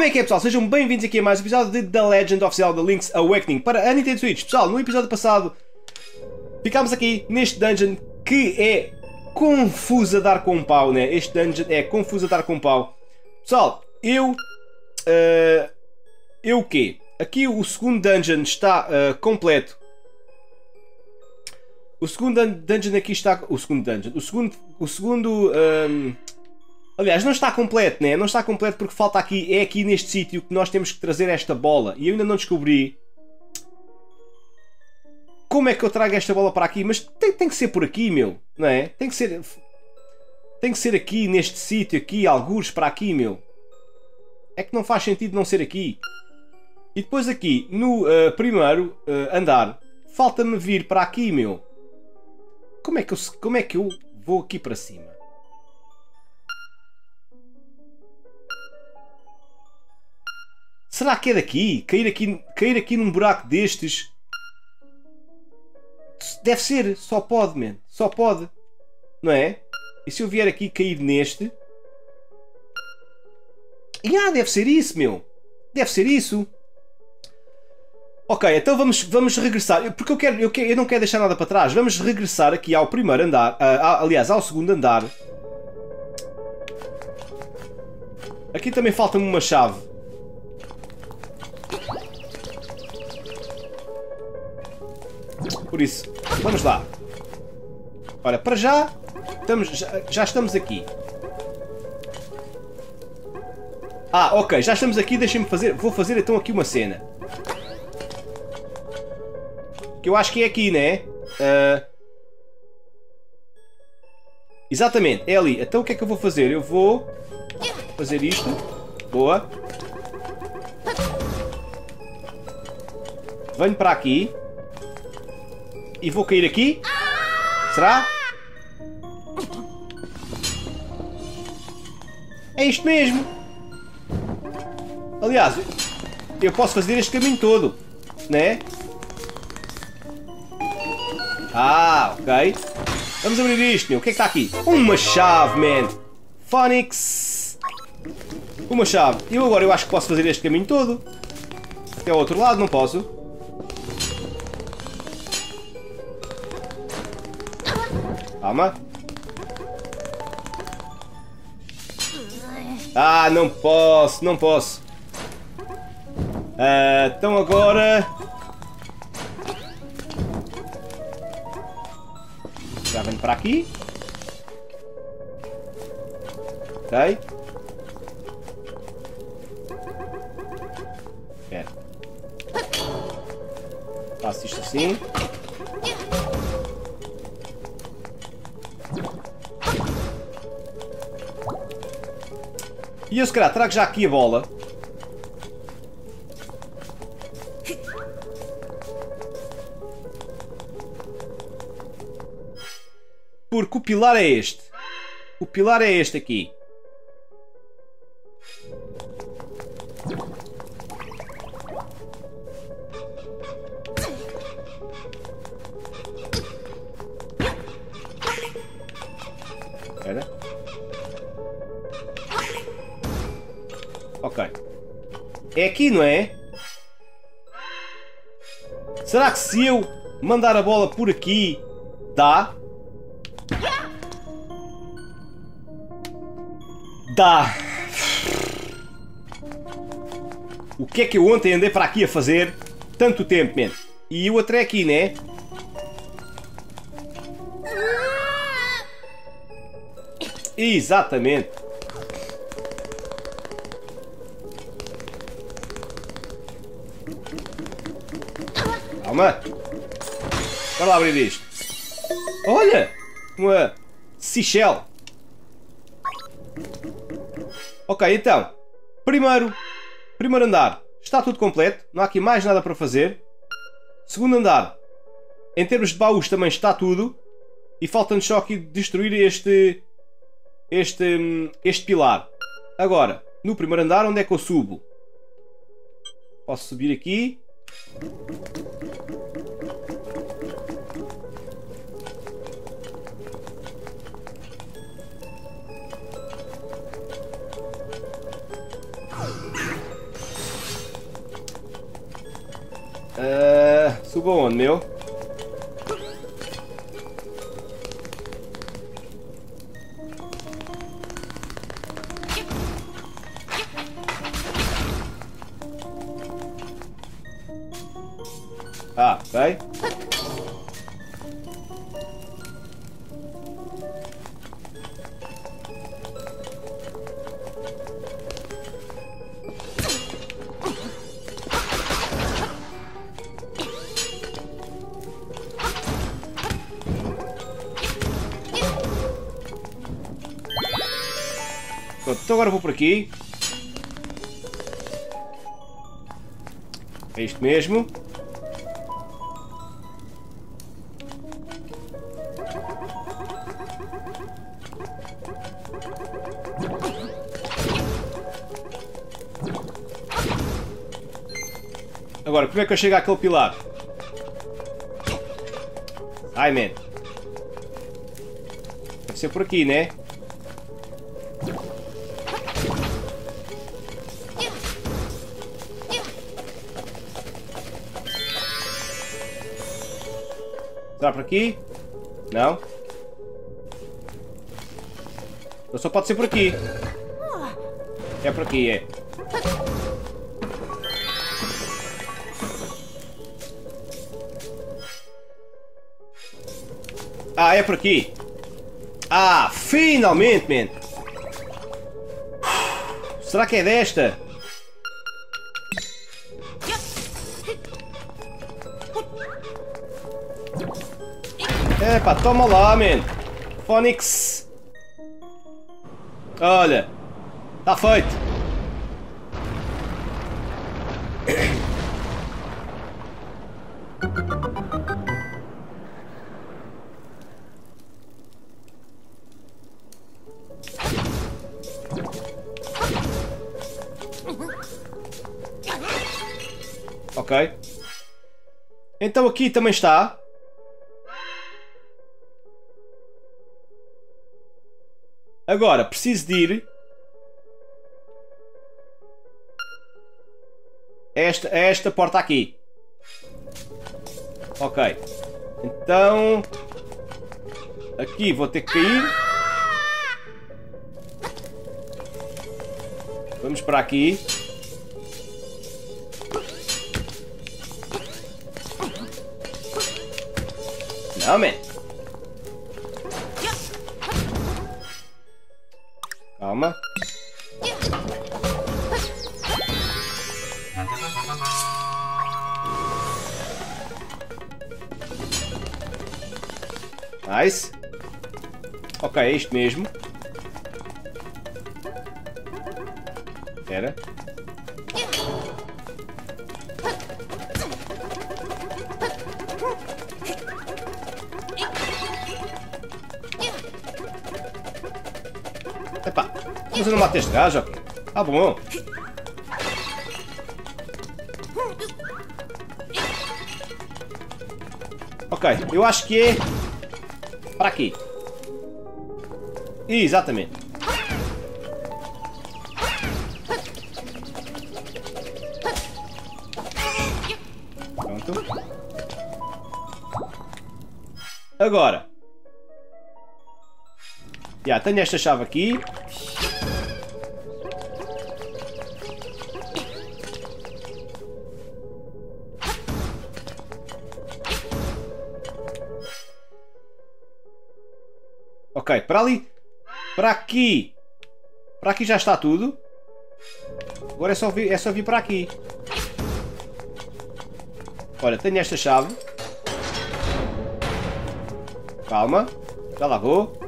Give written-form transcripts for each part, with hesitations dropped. Como é que é, pessoal? Sejam bem-vindos aqui a mais um episódio de The Legend of Zelda: Link's Awakening para a Nintendo Switch. Pessoal, no episódio passado ficámos aqui neste dungeon que é confuso a dar com pau, né? Este dungeon é confuso a dar com pau. Pessoal, eu o quê? Aqui o segundo dungeon está completo. O segundo dungeon aqui está... O segundo dungeon... Aliás, não está completo, né? Não está completo porque falta aqui... É aqui neste sítio que nós temos que trazer esta bola. E eu ainda não descobri... Como é que eu trago esta bola para aqui? Mas tem que ser por aqui, meu. Não é? Tem que ser aqui, neste sítio, aqui, algures para aqui, meu. É que não faz sentido não ser aqui. E depois aqui, no primeiro andar... Falta-me vir para aqui, meu. Como é que eu vou aqui para cima? Será que é daqui? Cair aqui num buraco destes? Deve ser. Só pode, man. Só pode. Não é? E se eu vier aqui cair neste? E deve ser isso, meu. Deve ser isso. Ok, então vamos regressar, porque eu não quero deixar nada para trás. Vamos regressar aqui ao primeiro andar, aliás, ao segundo andar. Aqui também falta-me uma chave. Por isso, vamos lá. Ora, para já, já estamos aqui. Ok, já estamos aqui, deixem-me fazer, vou fazer então aqui uma cena. Que eu acho que é aqui, né? Exatamente, é ali. Então o que é que eu vou fazer? Eu vou fazer isto. Boa. Venho para aqui. E vou cair aqui. Será? É isto mesmo. Aliás, eu posso fazer este caminho todo, né? Ok. Vamos abrir isto, meu. O que é que está aqui? Uma chave, man. Phonics. Uma chave. Eu agora acho que posso fazer este caminho todo. Até ao outro lado, não posso. Calma. Não posso, não posso. Então agora... Já venho para aqui. Ok. Espera. Faço isto assim. E eu se calhar trago já aqui a bola. Porque o pilar é este. O pilar é este aqui. Espera. Ok. É aqui, não é? Será que se eu mandar a bola por aqui, dá? Dá. O que é que eu ontem andei para aqui a fazer? Tanto tempo, man. E o outro é aqui, né? Exatamente. Calma. Bora lá abrir isto. Olha! Uma Seychelles. Ok, então, primeiro andar, está tudo completo, não há aqui mais nada para fazer. Segundo andar, em termos de baús também está tudo. E falta-nos só aqui destruir este pilar. Agora, no primeiro andar, onde é que eu subo? Posso subir aqui. Subam on meu. Ah, vai. Pronto, então agora vou por aqui. É isto mesmo. Agora, como é que eu chego àquele pilar? Ai, man. Deve ser por aqui, né? Será por aqui? Não. Então só pode ser por aqui. É por aqui, é. Ah, é por aqui. Ah, finalmente, man. Será que é desta? Epá, toma lá, man. Phonix. Olha. Está feito. Ok. Então aqui também está. Agora, preciso de ir a esta porta aqui. Ok. Então... aqui vou ter que cair. Vamos para aqui. Não, man. Calma. Nice. Ok, é isto mesmo. Espera. Mas eu não mato este gajo? Ah, bom. Ok, eu acho que é... para aqui. Exatamente. Pronto. Agora. Já, tenho esta chave aqui. Ok, para ali, para aqui já está tudo. Agora é só vir para aqui. Olha, tenho esta chave. Calma, já lá vou.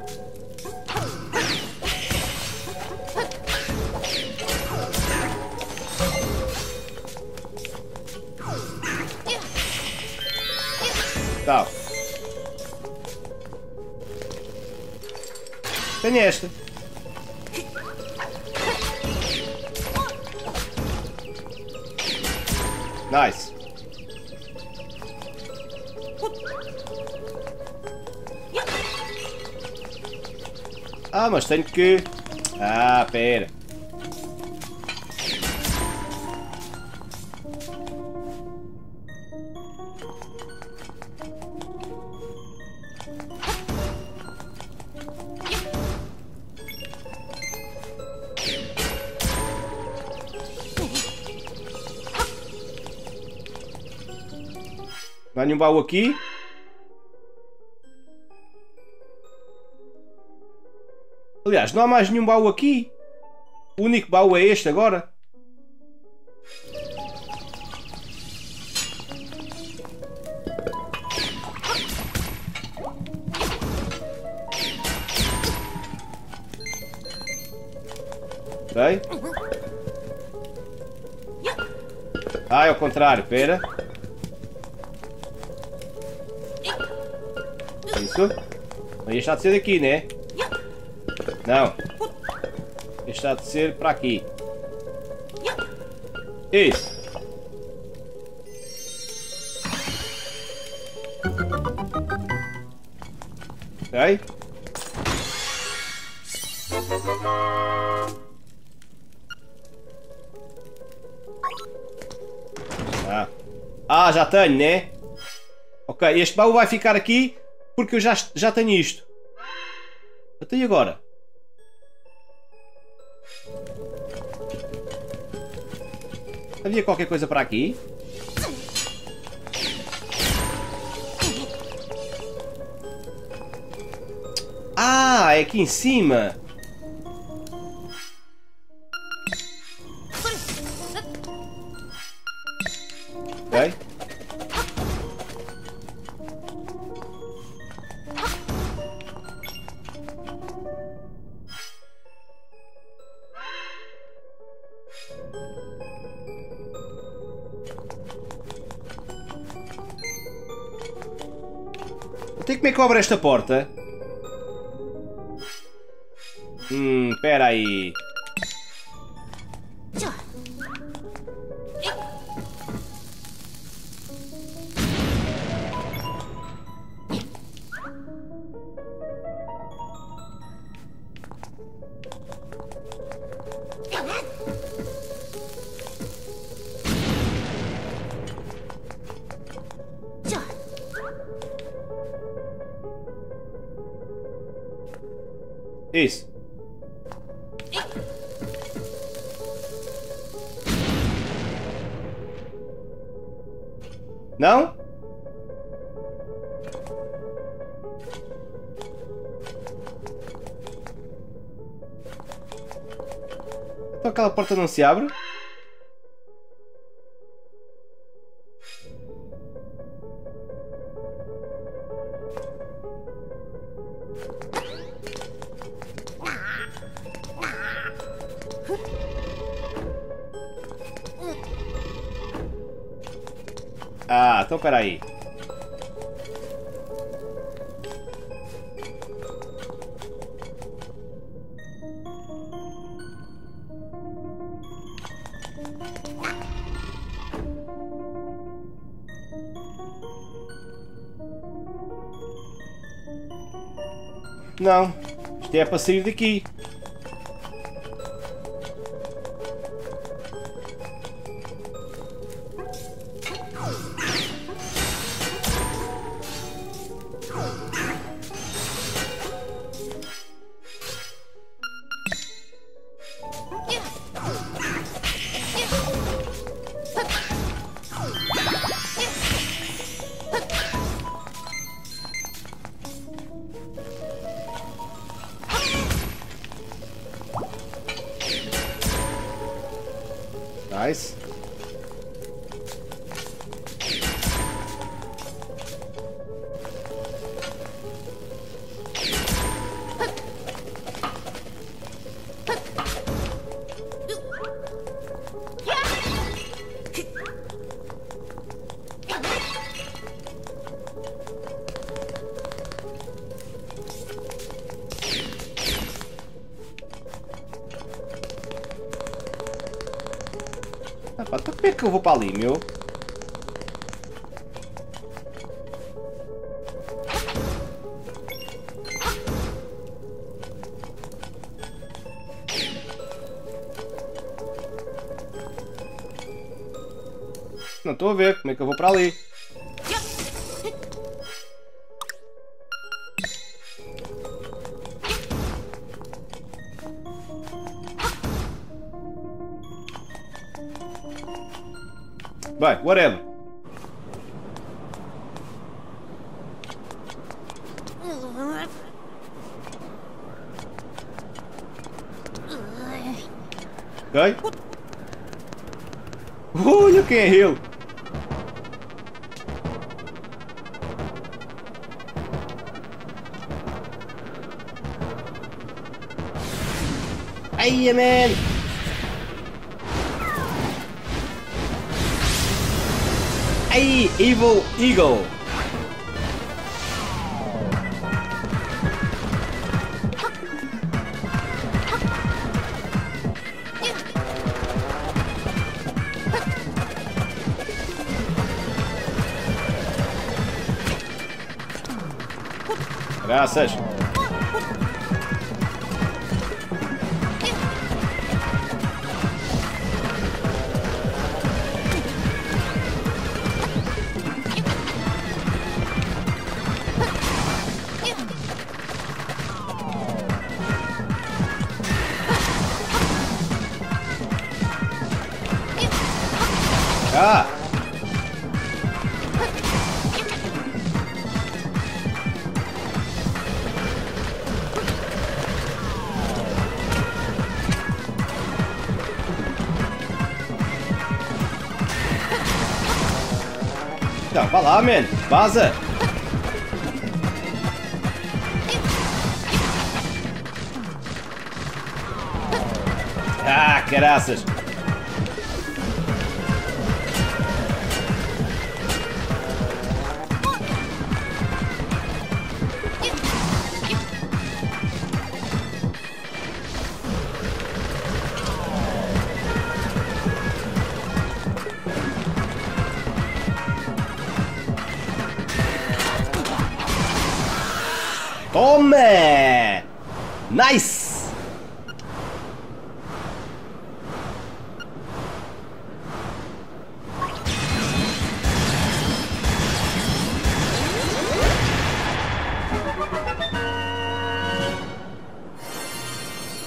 Tá. Tenho esta. Nice. Ah, mas tenho que... ah, pera. Vai em um baú aqui. Aliás, não há mais nenhum baú aqui. O único baú é este agora. Ok. Ah, é ao contrário, pera. Isso. Mas este há de ser daqui, né? Não. Este há de ser para aqui. Isso. Ok. Ah, já tenho, né? Ok, este baú vai ficar aqui porque eu já tenho isto. Até agora. Havia qualquer coisa para aqui? Ah, é aqui em cima. Ok. Até como é que abre esta porta? Espera aí. Isso. Não? Então aquela porta não se abre? Ah, então peraí. Não, isto é para sair daqui. Nice. Então como é que eu vou para ali, meu? Não estou a ver como é que eu vou para ali. Bem, whatever. Die. Oh, you can heal. Hey, man. Hey, evil eagle. Graças. Ah! Tá, vai lá, man. Vaza. Ah, caraças. Toma! Nice!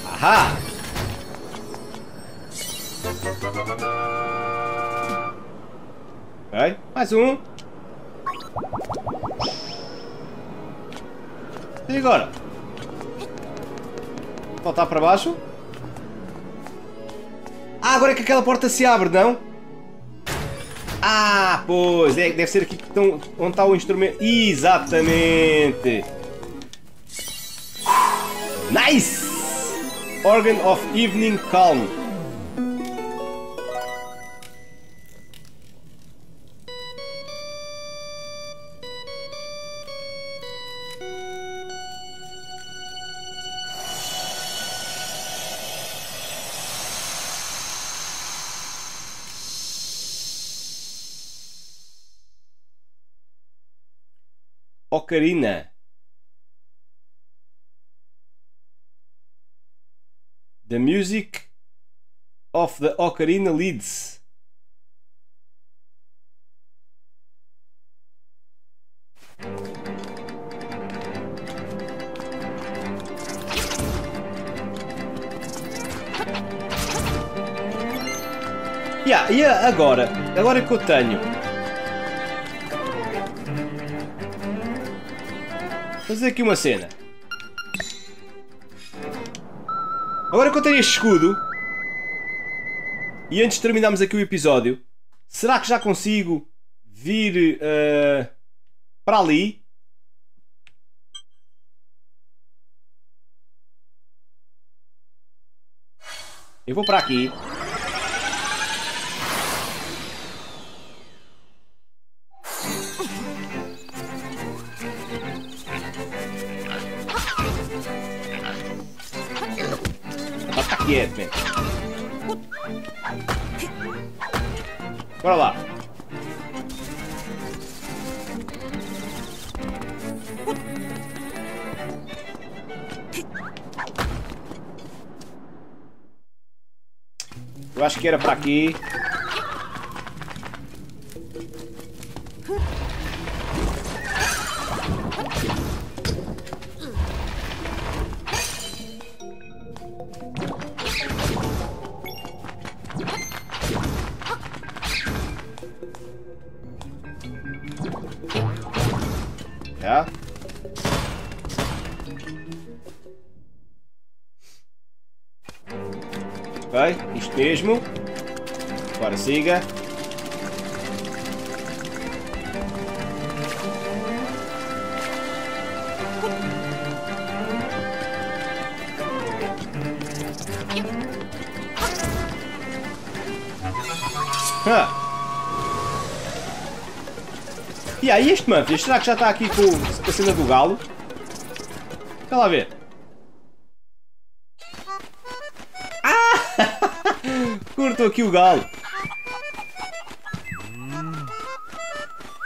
Aha! Vai, mais um. E agora? Voltar para baixo? Ah, agora é que aquela porta se abre, não? Ah, pois, é, deve ser aqui que estão, onde está o instrumento. Exatamente! Nice! Organ of Evening Calm. Ocarina. The music of the ocarina leads. E agora? Agora que eu tenho. Vou fazer aqui uma cena. Agora que eu tenho este escudo, e antes de terminarmos aqui o episódio, será que já consigo vir para ali? Eu vou para aqui. Bora lá. Eu acho que era para aqui. isto mesmo. Agora siga. E aí este Manfias, será que já está aqui com a cena do galo? Vai lá ver. Ah! Curto aqui o galo.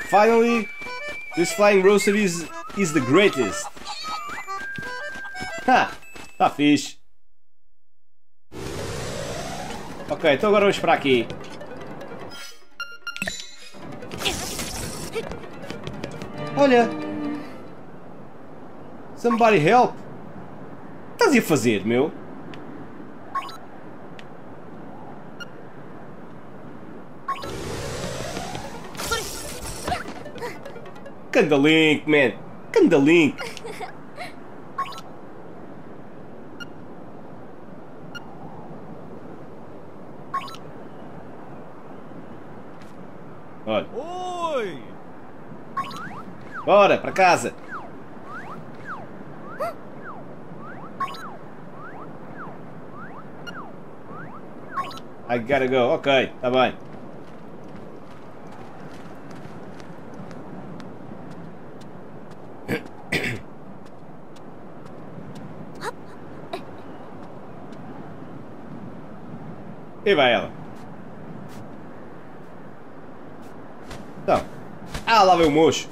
Finally, this flying rooster is the greatest. Ha! Está fixe. Ok, então agora vamos para aqui. Olha! Somebody help! O que estás a fazer, meu? Ganda Link, man! Ganda Link! Olha! Oi! Bora, para casa! I gotta go. Ok, tá bem. E vai ela. Então. Ah, lá veio o mocho.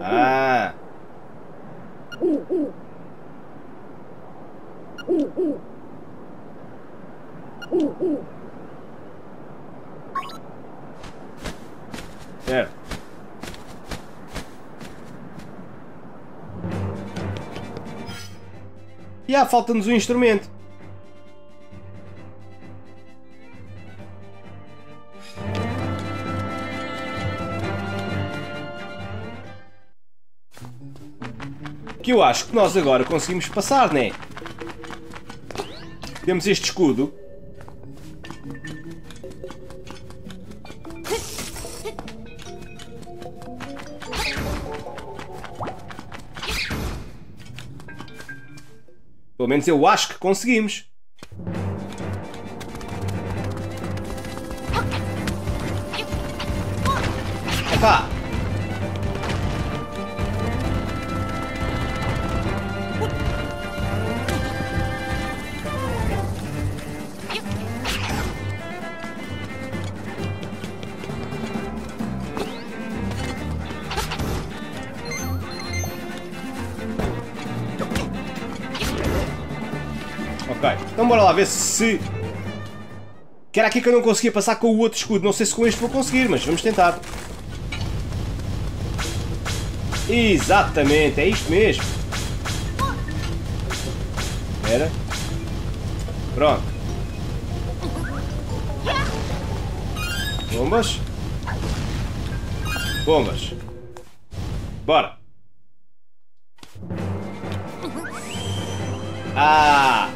Ah. É. E há, falta-nos um instrumento. Que eu acho que nós agora conseguimos passar, né? Temos este escudo. Pelo menos eu acho que conseguimos. Epá! Então bora lá ver se... Que era aqui que eu não conseguia passar com o outro escudo. Não sei se com este vou conseguir, mas vamos tentar. Exatamente, é isto mesmo. Espera. Pronto. Bombas. Bombas. Bora. Ah!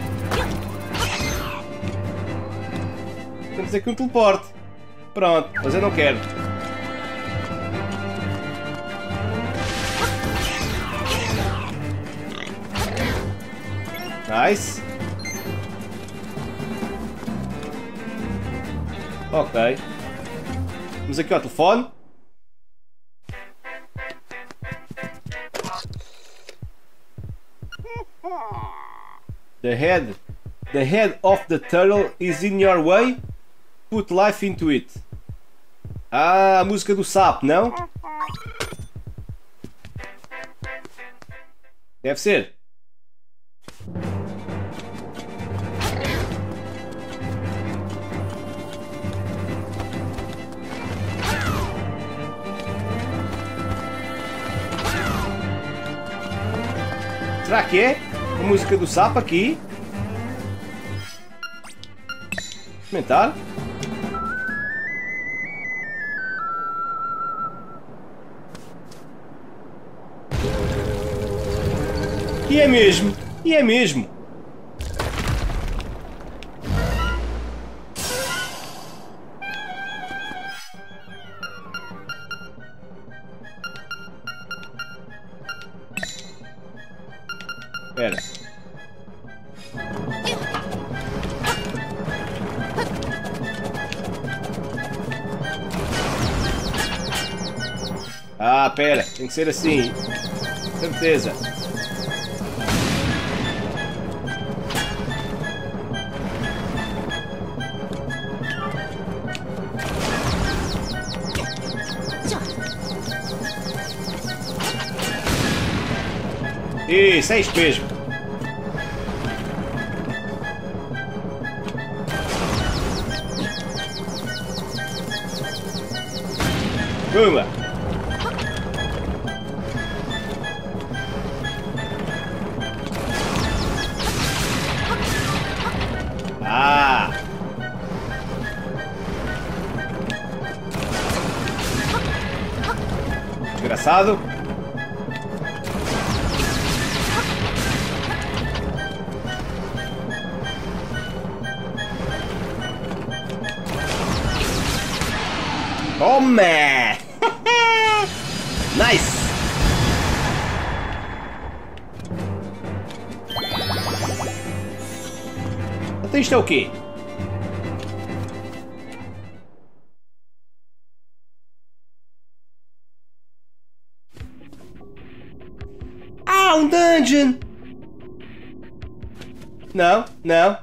Temos aqui um teleporte. Pronto, mas eu não quero. Nice. Ok. Vamos aqui ao telefone. The head of the turtle is in your way. Put life into it. Ah, a música do sapo, não? Deve ser. Será que é a música do sapo aqui? Comentar. E é mesmo! E é mesmo! Espera. Ah, pera, tem que ser assim. Certeza. E 6 pés. Pumba! Ah! Desgraçado! Toma! Nice! Então isto é o quê? Ah, um dungeon! Não, não.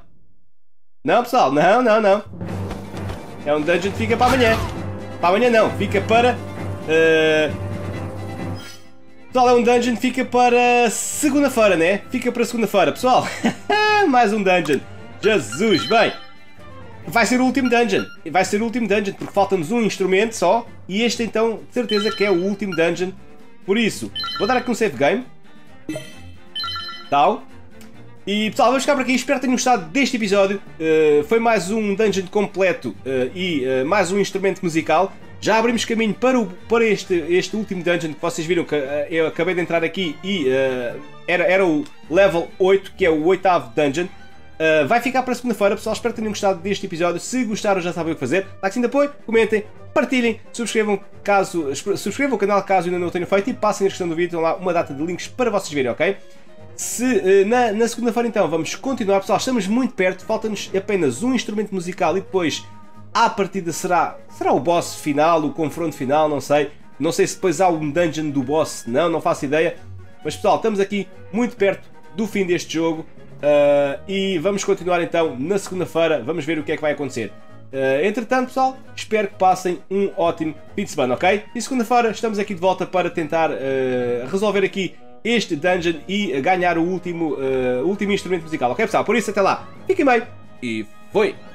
Não, pessoal, não, não, não. É um dungeon que fica para amanhã. Para amanhã não, fica para... Pessoal, é um dungeon que fica para segunda-feira, né? Fica para segunda-feira, pessoal. Mais um dungeon. Jesus, bem. Vai ser o último dungeon. Vai ser o último dungeon, porque falta-nos um instrumento só. E este, então, de certeza que é o último dungeon. Por isso, vou dar aqui um save game. Tal. E, pessoal, vamos ficar por aqui. Espero que tenham gostado deste episódio. Foi mais um dungeon completo e mais um instrumento musical. Já abrimos caminho para este último dungeon que vocês viram que eu acabei de entrar aqui e era o level 8, que é o 8º dungeon. Vai ficar para segunda-feira, pessoal. Espero que tenham gostado deste episódio. Se gostaram, já sabem o que fazer. Like de apoio, comentem, partilhem, subscrevam o canal caso ainda não o tenham feito e passem na descrição do vídeo. Estão lá uma data de links para vocês verem, ok? Na segunda-feira, então, vamos continuar, pessoal. Estamos muito perto. Falta-nos apenas um instrumento musical e depois... À partida será o boss final, o confronto final, não sei. Não sei se depois há um dungeon do boss, não faço ideia. Mas pessoal, estamos aqui muito perto do fim deste jogo. E vamos continuar então na segunda-feira, vamos ver o que é que vai acontecer. Entretanto pessoal, espero que passem um ótimo fim de semana, ok? E segunda-feira estamos aqui de volta para tentar resolver aqui este dungeon e ganhar o último instrumento musical, ok pessoal? Por isso até lá, fiquem bem e foi!